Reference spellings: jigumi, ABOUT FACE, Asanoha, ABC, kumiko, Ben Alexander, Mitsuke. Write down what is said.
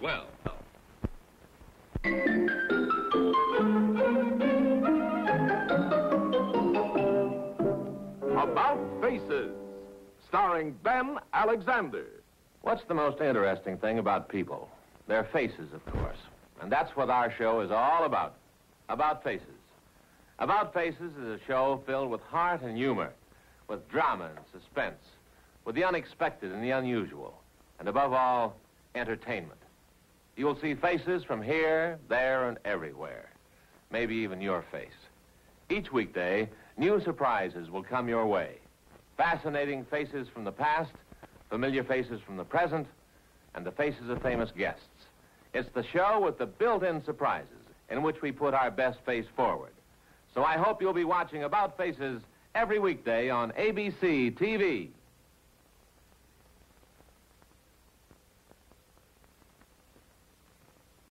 12. About Faces, starring Ben Alexander. What's the most interesting thing about people? Their faces, of course. And that's what our show is all about. About Faces. About Faces is a show filled with heart and humor, with drama and suspense, with the unexpected and the unusual, and above all, entertainment. You'll see faces from here, there, and everywhere. Maybe even your face. Each weekday, new surprises will come your way. Fascinating faces from the past, familiar faces from the present, and the faces of famous guests. It's the show with the built-in surprises in which we put our best face forward. So I hope you'll be watching About Faces every weekday on ABC TV.